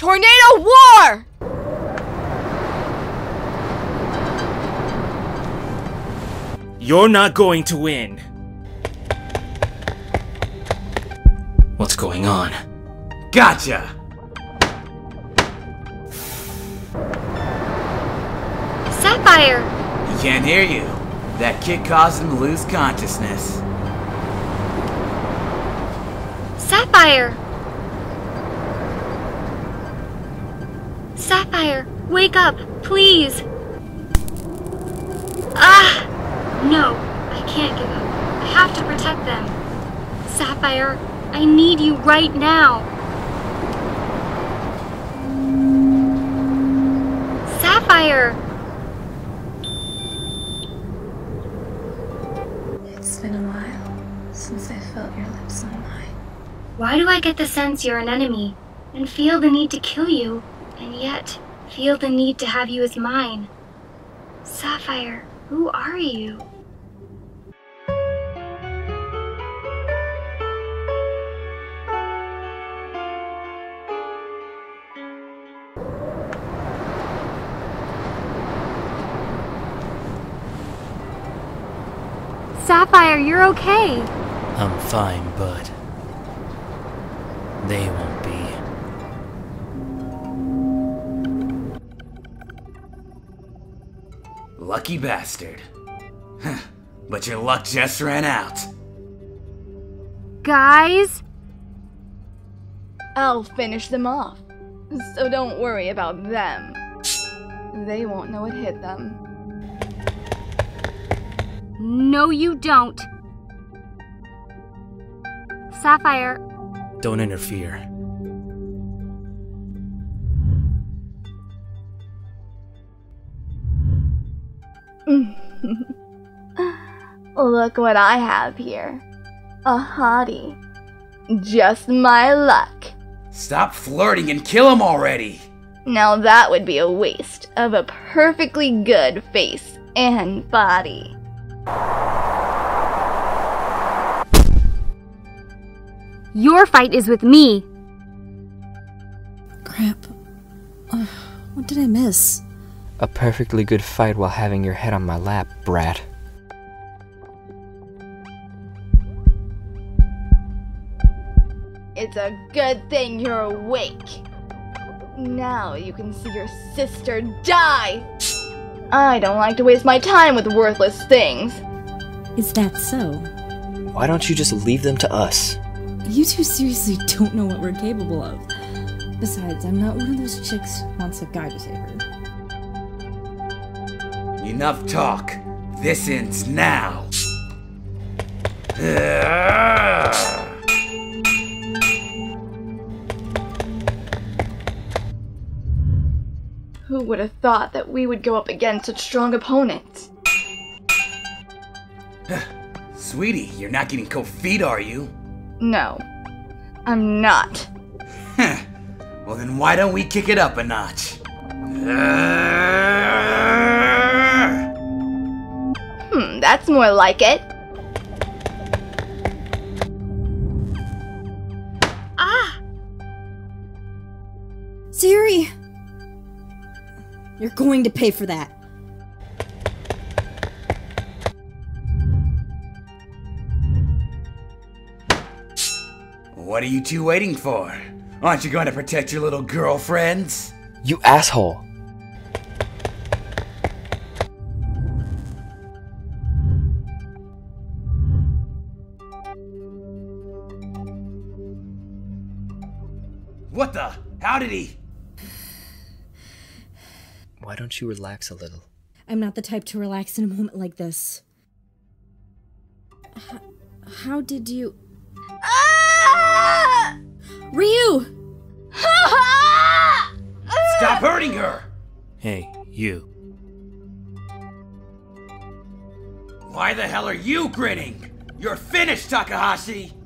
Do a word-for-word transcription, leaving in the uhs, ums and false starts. Tornado war! You're not going to win. What's going on? Gotcha! Sapphire! He can't hear you. That kick caused him to lose consciousness. Sapphire! Sapphire, wake up, please! Ah! No, I can't give up. I have to protect them. Sapphire, I need you right now. Sapphire! It's been a while since I felt your lips on mine. Why do I get the sense you're an enemy, and feel the need to kill you, and yet feel the need to have you as mine? Sapphire, who are you? Sapphire, you're okay. I'm fine, but they won't be. Lucky bastard. But your luck just ran out. Guys? I'll finish them off. So don't worry about them. They won't know it hit them. No, you don't. Sapphire. Don't interfere. Look what I have here. A hottie. Just my luck. Stop flirting and kill him already! Now that would be a waste of a perfectly good face and body. Your fight is with me. Crap. Uh, what did I miss? A perfectly good fight while having your head on my lap, brat. It's a good thing you're awake. Now you can see your sister die! I don't like to waste my time with worthless things. Is that so? Why don't you just leave them to us? You two seriously don't know what we're capable of. Besides, I'm not one of those chicks who wants a guy to save her. Enough talk. This ends now. Who would have thought that we would go up against such strong opponents? Sweetie, you're not getting cold feet, are you? No, I'm not. Well then why don't we kick it up a notch? Hmm, that's more like it. Ah! Siri! You're going to pay for that. What are you two waiting for? Aren't you going to protect your little girlfriends? You asshole. What the? How did he? Why don't you relax a little? I'm not the type to relax in a moment like this. H- how did you... Ah! Ryu! Stop hurting her! Hey, you. Why the hell are you grinning? You're finished, Takahashi!